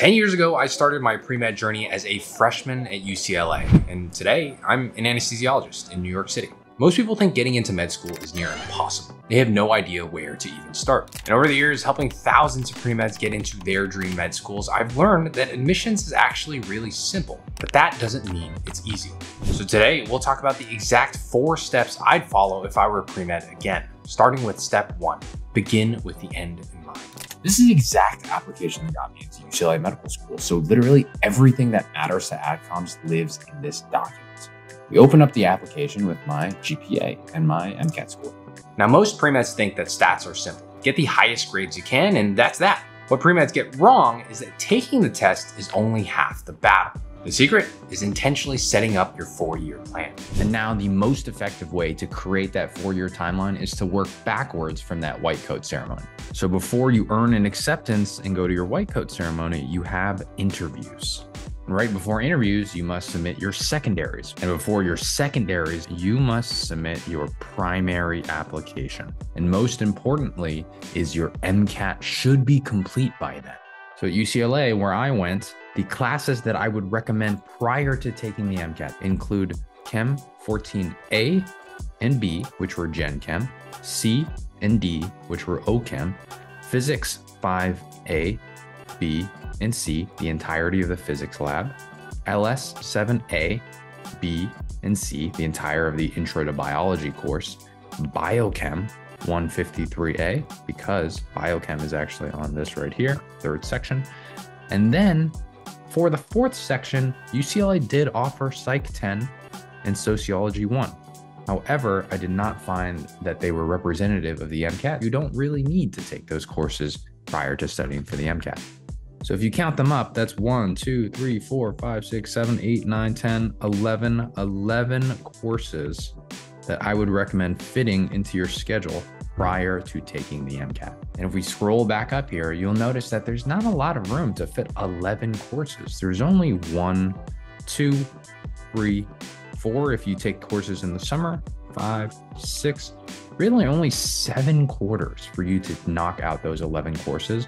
10 years ago, I started my pre-med journey as a freshman at UCLA, and today I'm an anesthesiologist in New York City. Most people think getting into med school is near impossible. They have no idea where to even start. And over the years, helping thousands of pre-meds get into their dream med schools, I've learned that admissions is actually really simple, but that doesn't mean it's easy. So today we'll talk about the exact 4 steps I'd follow if I were pre-med again, starting with step 1, begin with the end in mind. This is the exact application that got me into UCLA Medical School. So literally everything that matters to Adcoms lives in this document. We open up the application with my GPA and my MCAT score. Now, most pre-meds think that stats are simple. Get the highest grades you can, and that's that. What pre-meds get wrong is that taking the test is only half the battle. The secret is intentionally setting up your 4-year plan. And now the most effective way to create that 4-year timeline is to work backwards from that white coat ceremony. So before you earn an acceptance and go to your white coat ceremony, you have interviews. Right before interviews, you must submit your secondaries. And before your secondaries, you must submit your primary application. And most importantly is your MCAT should be complete by then. So at UCLA, where I went, the classes that I would recommend prior to taking the MCAT include Chem 14A and B, which were Gen Chem, C and D, which were O Chem, Physics 5A, B, and C, the entirety of the physics lab, LS 7A, B, and C, the entire of the intro to biology course, Biochem 153A, because Biochem is actually on this right here, 3rd section. And then for the 4th section, UCLA did offer Psych 10 and Sociology 1. However, I did not find that they were representative of the MCAT. You don't really need to take those courses prior to studying for the MCAT. So if you count them up, that's 11 courses that I would recommend fitting into your schedule prior to taking the MCAT. And if we scroll back up here, you'll notice that there's not a lot of room to fit 11 courses. There's only 1, 2, 3, 4. If you take courses in the summer, 5, 6, really only 7 quarters for you to knock out those 11 courses.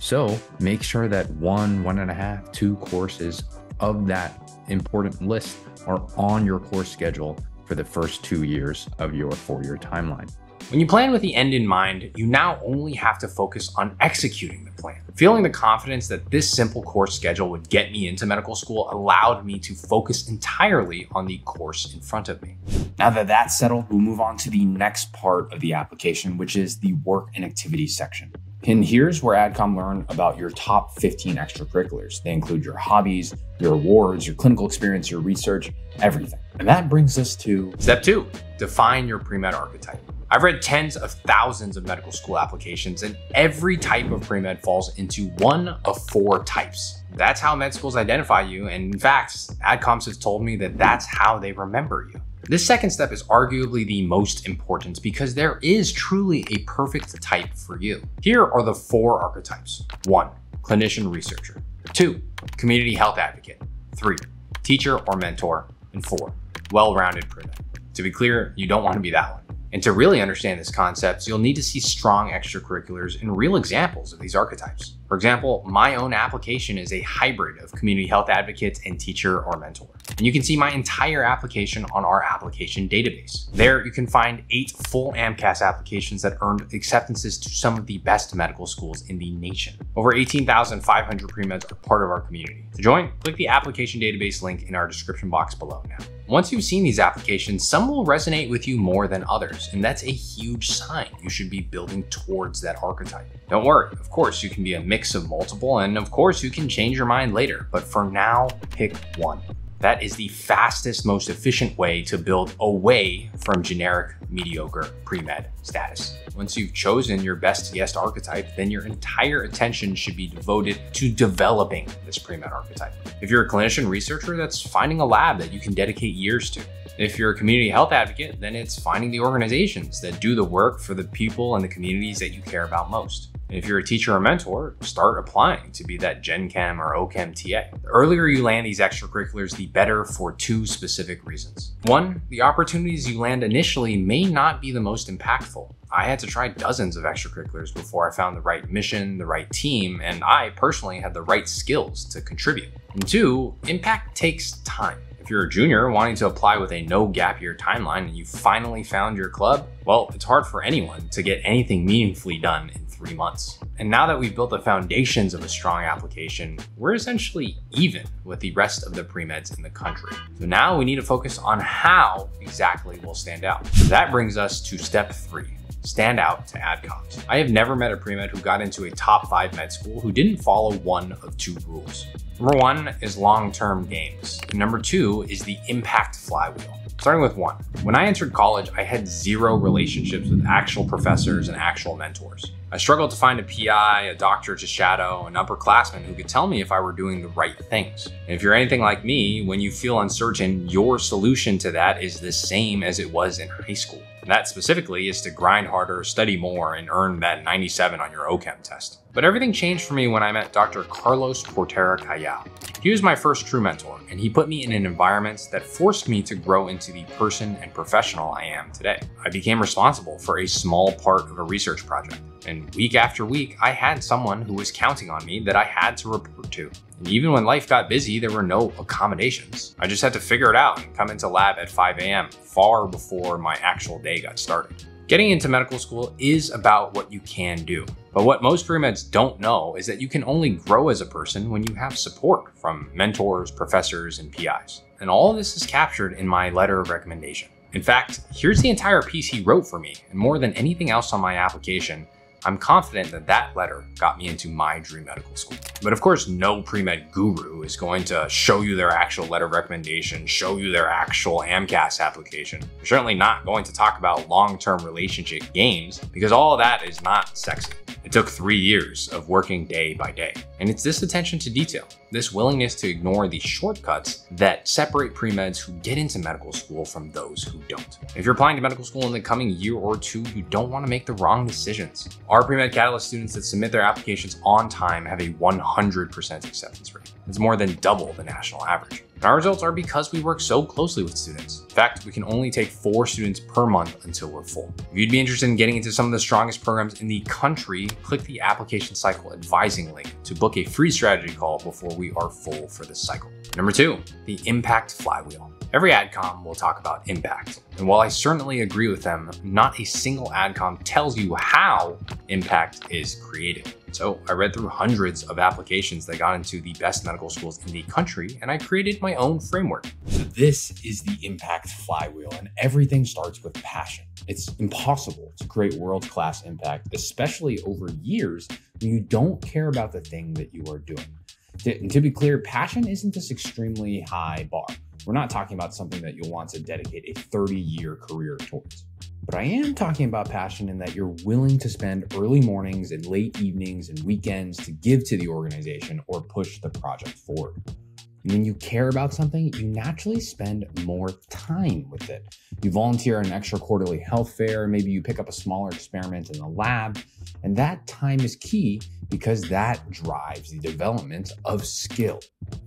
So make sure that 1, 1.5, 2 courses of that important list are on your course schedule for the first 2 years of your 4-year timeline. When you plan with the end in mind, you now only have to focus on executing the plan. Feeling the confidence that this simple course schedule would get me into medical school allowed me to focus entirely on the course in front of me. Now that that's settled, we'll move on to the next part of the application, which is the work and activities section. And here's where AdCom learn about your top 15 extracurriculars. They include your hobbies, your awards, your clinical experience, your research, everything. And that brings us to step 2, define your pre-med archetype. I've read tens of thousands of medical school applications, and every type of pre-med falls into one of 4 types. That's how med schools identify you. And in fact, AdComs has told me that that's how they remember you. This second step is arguably the most important because there is truly a perfect type for you. Here are the 4 archetypes. 1, clinician researcher. 2, community health advocate. 3, teacher or mentor. And 4, well-rounded pre-med. To be clear, you don't want to be that one. And to really understand this concept, you'll need to see strong extracurriculars and real examples of these archetypes. For example, my own application is a hybrid of community health advocate and teacher or mentor. And you can see my entire application on our application database. There you can find 8 full AMCAS applications that earned acceptances to some of the best medical schools in the nation. Over 18,500 pre-meds are part of our community. To join, click the application database link in our description box below now. Once you've seen these applications, some will resonate with you more than others, and that's a huge sign you should be building towards that archetype. Don't worry, of course, you can be a mix of multiple, and of course, you can change your mind later, but for now, pick one. That is the fastest, most efficient way to build away from generic, mediocre pre-med status. Once you've chosen your best guest archetype, then your entire attention should be devoted to developing this pre-med archetype. If you're a clinician researcher, that's finding a lab that you can dedicate years to. If you're a community health advocate, then it's finding the organizations that do the work for the people and the communities that you care about most. If you're a teacher or mentor, start applying to be that Gen Chem or O Chem TA. The earlier you land these extracurriculars, the better for two specific reasons. One, the opportunities you land initially may not be the most impactful. I had to try dozens of extracurriculars before I found the right mission, the right team, and I personally had the right skills to contribute. And two, impact takes time. If you're a junior wanting to apply with a no gap year timeline and you finally found your club, well, it's hard for anyone to get anything meaningfully done in 3 months. And now that we've built the foundations of a strong application, we're essentially even with the rest of the pre-meds in the country. So now we need to focus on how exactly we'll stand out. So that brings us to step 3. Stand out to Adcoms. I have never met a pre-med who got into a top 5 med school who didn't follow one of two rules. Number one is long-term gains. And number two is the impact flywheel. Starting with one, when I entered college, I had zero relationships with actual professors and actual mentors. I struggled to find a PI, a doctor to shadow, an upperclassman who could tell me if I were doing the right things. And if you're anything like me, when you feel uncertain, your solution to that is the same as it was in high school. And that specifically is to grind harder, study more, and earn that 97 on your O Chem test. But everything changed for me when I met Dr. Carlos Portera-Cayao. He was my first true mentor, and he put me in an environment that forced me to grow into the person and professional I am today. I became responsible for a small part of a research project, and week after week, I had someone who was counting on me that I had to report to. And even when life got busy, there were no accommodations. I just had to figure it out and come into lab at 5 a.m. far before my actual day got started. Getting into medical school is about what you can do. But what most pre-meds don't know is that you can only grow as a person when you have support from mentors, professors, and PIs. And all of this is captured in my letter of recommendation. In fact, here's the entire piece he wrote for me, and more than anything else on my application, I'm confident that that letter got me into my dream medical school. But of course, no pre-med guru is going to show you their actual letter of recommendation, show you their actual AMCAS application. They're certainly not going to talk about long-term relationship gains because all of that is not sexy. It took 3 years of working day by day. And it's this attention to detail, this willingness to ignore the shortcuts that separate pre-meds who get into medical school from those who don't. If you're applying to medical school in the coming year or two, you don't want to make the wrong decisions. Our pre-med Catalyst students that submit their applications on time have a 100% acceptance rate. It's more than double the national average. And our results are because we work so closely with students. In fact, we can only take 4 students per month until we're full. If you'd be interested in getting into some of the strongest programs in the country, click the application cycle advising link to book a free strategy call before we are full for this cycle. Number 2, the impact flywheel. Every AdCom will talk about impact. And while I certainly agree with them, not a single AdCom tells you how impact is created. So I read through hundreds of applications that got into the best medical schools in the country, and I created my own framework. So this is the impact flywheel, and everything starts with passion. It's impossible to create world-class impact, especially over years, when you don't care about the thing that you are doing. To be clear, passion isn't this extremely high bar. We're not talking about something that you'll want to dedicate a 30-year career towards. But I am talking about passion in that you're willing to spend early mornings and late evenings and weekends to give to the organization or push the project forward. And when you care about something, you naturally spend more time with it. You volunteer at an extra quarterly health fair, maybe you pick up a smaller experiment in the lab, and that time is key because that drives the development of skill.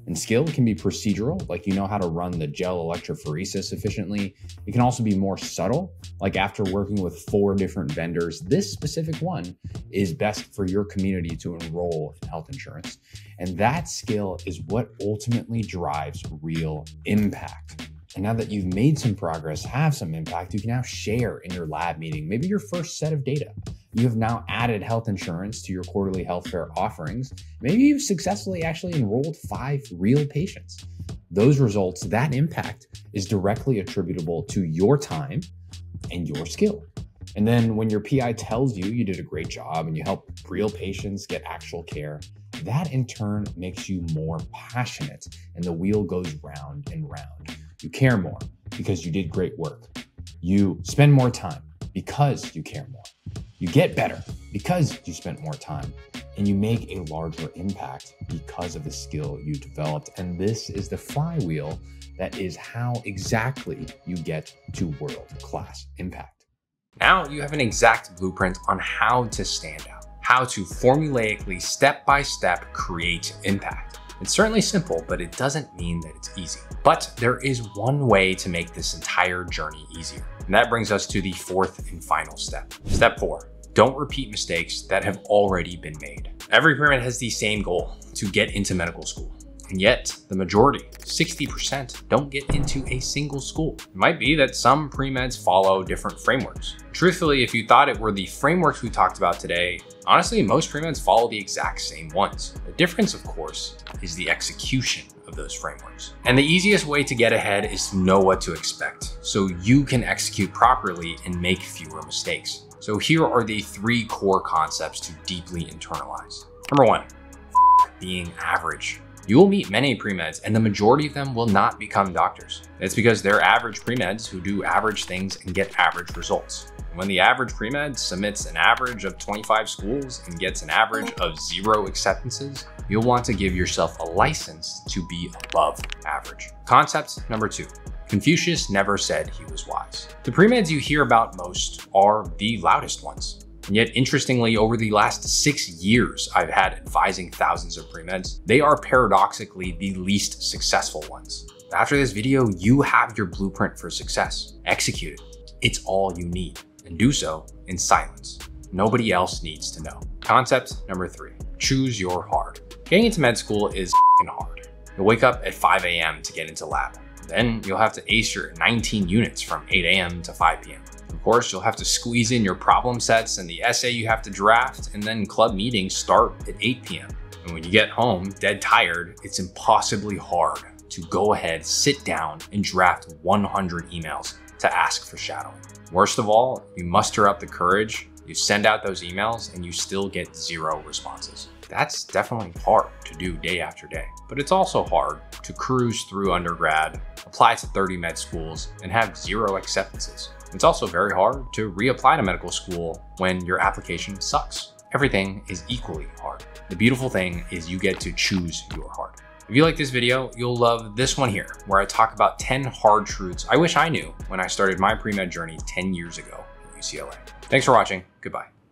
And skill can be procedural, like you know how to run the gel electrophoresis efficiently. It can also be more subtle, like after working with 4 different vendors, this specific one is best for your community to enroll in health insurance. And that skill is what ultimately drives real impact. And now that you've made some progress, have some impact, you can now share in your lab meeting, maybe your first set of data. You have now added health insurance to your quarterly health fair offerings. Maybe you've successfully actually enrolled 5 real patients. Those results, that impact is directly attributable to your time and your skill. And then when your PI tells you did a great job and you help real patients get actual care, that in turn makes you more passionate and the wheel goes round and round. You care more because you did great work. You spend more time because you care more. You get better because you spent more time, and you make a larger impact because of the skill you developed. And this is the flywheel that is how exactly you get to world-class impact. Now you have an exact blueprint on how to stand out, how to formulaically step-by-step create impact. It's certainly simple, but it doesn't mean that it's easy. But there is one way to make this entire journey easier. And that brings us to the fourth and final step. Step 4, don't repeat mistakes that have already been made. Every pyramid has the same goal, to get into medical school. And yet the majority, 60%, don't get into a single school. It might be that some pre-meds follow different frameworks. Truthfully, if you thought it were the frameworks we talked about today, honestly, most pre-meds follow the exact same ones. The difference, of course, is the execution of those frameworks. And the easiest way to get ahead is to know what to expect so you can execute properly and make fewer mistakes. So here are the 3 core concepts to deeply internalize. Number 1, being average. You will meet many pre-meds and the majority of them will not become doctors. That's because they're average pre-meds who do average things and get average results. And when the average pre-med submits an average of 25 schools and gets an average of 0 acceptances, you'll want to give yourself a license to be above average. Concept number 2. Confucius never said he was wise. The pre-meds you hear about most are the loudest ones. And yet, interestingly, over the last 6 years, I've had advising thousands of pre-meds. They are paradoxically the least successful ones. After this video, you have your blueprint for success. Execute it. It's all you need. And do so in silence. Nobody else needs to know. Concept number 3, choose your hard. Getting into med school is f***ing hard. You'll wake up at 5 a.m. to get into lab. Then you'll have to ace your 19 units from 8 a.m. to 5 p.m. Of course, you'll have to squeeze in your problem sets and the essay you have to draft, and then club meetings start at 8 p.m. And when you get home dead tired, it's impossibly hard to go ahead, sit down, and draft 100 emails to ask for shadowing. Worst of all, you muster up the courage, you send out those emails, and you still get 0 responses. That's definitely hard to do day after day, but it's also hard to cruise through undergrad, apply to 30 med schools, and have 0 acceptances. It's also very hard to reapply to medical school when your application sucks. Everything is equally hard. The beautiful thing is you get to choose your hard. If you like this video, you'll love this one here, where I talk about 10 hard truths I wish I knew when I started my pre-med journey 10 years ago at UCLA. Thanks for watching. Goodbye.